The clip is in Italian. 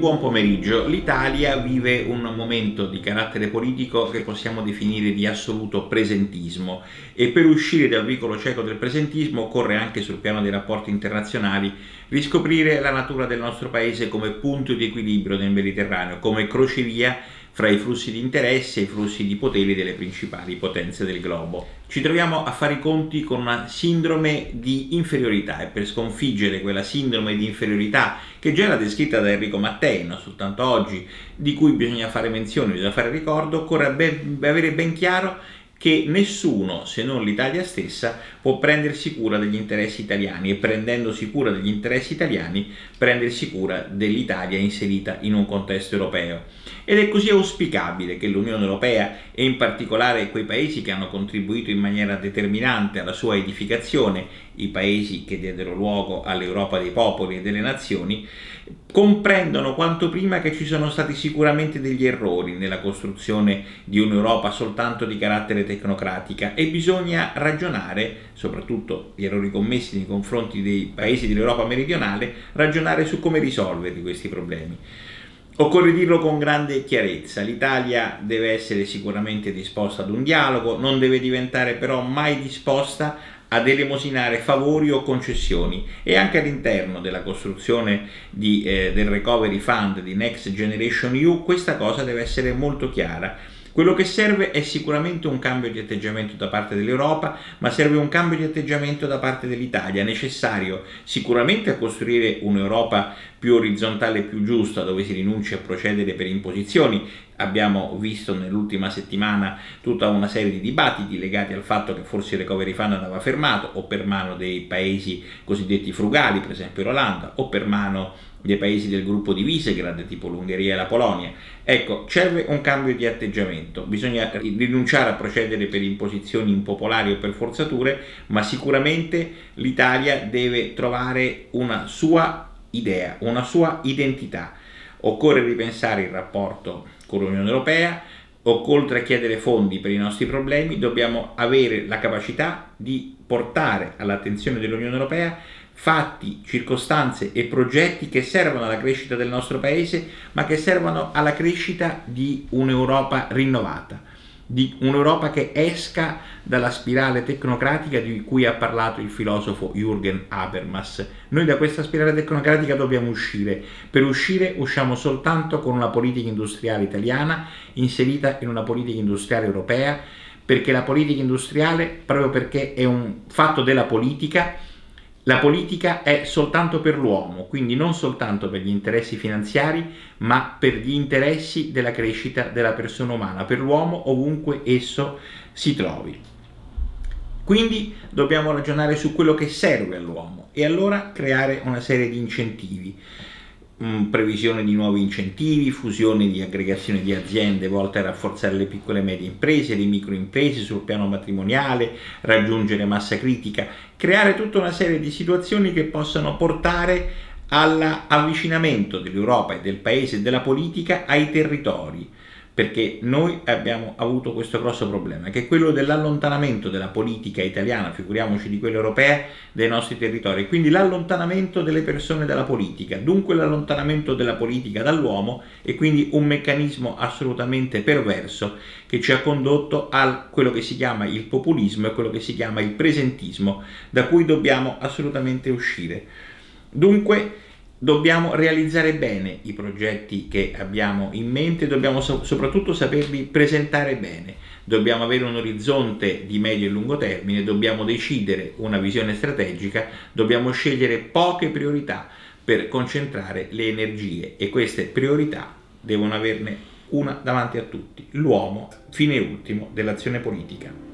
buon pomeriggio. L'Italia vive un momento di carattere politico che possiamo definire di assoluto presentismo, e per uscire dal vicolo cieco del presentismo occorre anche, sul piano dei rapporti internazionali, riscoprire la natura del nostro paese come punto di equilibrio nel Mediterraneo, come crocevia fra i flussi di interesse e i flussi di poteri delle principali potenze del globo. Ci troviamo a fare i conti con una sindrome di inferiorità, e per sconfiggere quella sindrome di inferiorità, che già era descritta da Enrico Mattei, non soltanto oggi, di cui bisogna fare menzione, bisogna fare ricordo, occorre avere ben chiaro che nessuno, se non l'Italia stessa, può prendersi cura degli interessi italiani, e prendendosi cura degli interessi italiani, prendersi cura dell'Italia inserita in un contesto europeo. Ed è così auspicabile che l'Unione Europea, e in particolare quei paesi che hanno contribuito in maniera determinante alla sua edificazione, i paesi che diedero luogo all'Europa dei popoli e delle nazioni, comprendano quanto prima che ci sono stati sicuramente degli errori nella costruzione di un'Europa soltanto di carattere tecnocratica, e bisogna ragionare, soprattutto gli errori commessi nei confronti dei paesi dell'Europa meridionale, ragionare su come risolverli questi problemi. Occorre dirlo con grande chiarezza: l'Italia deve essere sicuramente disposta ad un dialogo, non deve diventare però mai disposta ad elemosinare favori o concessioni, e anche all'interno della costruzione del Recovery Fund, di Next Generation EU, questa cosa deve essere molto chiara. Quello che serve è sicuramente un cambio di atteggiamento da parte dell'Europa, ma serve un cambio di atteggiamento da parte dell'Italia, necessario sicuramente a costruire un'Europa più orizzontale e più giusta, dove si rinuncia a procedere per imposizioni. Abbiamo visto nell'ultima settimana tutta una serie di dibattiti legati al fatto che forse il Recovery Fund andava fermato, o per mano dei paesi cosiddetti frugali, per esempio l'Olanda, o per mano dei paesi del gruppo di Visegrad, tipo l'Ungheria e la Polonia. Ecco, serve un cambio di atteggiamento, bisogna rinunciare a procedere per imposizioni impopolari o per forzature, ma sicuramente l'Italia deve trovare una sua idea, una sua identità. Occorre ripensare il rapporto con l'Unione Europea, oltre a chiedere fondi per i nostri problemi, dobbiamo avere la capacità di portare all'attenzione dell'Unione Europea fatti, circostanze e progetti che servono alla crescita del nostro paese, ma che servono alla crescita di un'Europa rinnovata, di un'Europa che esca dalla spirale tecnocratica di cui ha parlato il filosofo Jürgen Habermas. Noi da questa spirale tecnocratica dobbiamo uscire. Per uscire usciamo soltanto con una politica industriale italiana inserita in una politica industriale europea, perché la politica industriale, proprio perché è un fatto della politica, la politica è soltanto per l'uomo, quindi non soltanto per gli interessi finanziari, ma per gli interessi della crescita della persona umana, per l'uomo ovunque esso si trovi. Quindi dobbiamo ragionare su quello che serve all'uomo, e allora creare una serie di incentivi. Previsione di nuovi incentivi, fusione di aggregazione di aziende volte a rafforzare le piccole e medie imprese, le microimprese sul piano matrimoniale, raggiungere massa critica, creare tutta una serie di situazioni che possano portare all'avvicinamento dell'Europa e del paese e della politica ai territori, perché noi abbiamo avuto questo grosso problema, che è quello dell'allontanamento della politica italiana, figuriamoci di quella europea, dai nostri territori, quindi l'allontanamento delle persone dalla politica, dunque l'allontanamento della politica dall'uomo, e quindi un meccanismo assolutamente perverso che ci ha condotto a quello che si chiama il populismo e quello che si chiama il presentismo, da cui dobbiamo assolutamente uscire. Dunque dobbiamo realizzare bene i progetti che abbiamo in mente, dobbiamo soprattutto saperli presentare bene, dobbiamo avere un orizzonte di medio e lungo termine, dobbiamo decidere una visione strategica, dobbiamo scegliere poche priorità per concentrare le energie, e queste priorità devono averne una davanti a tutti: l'uomo, fine ultimo dell'azione politica.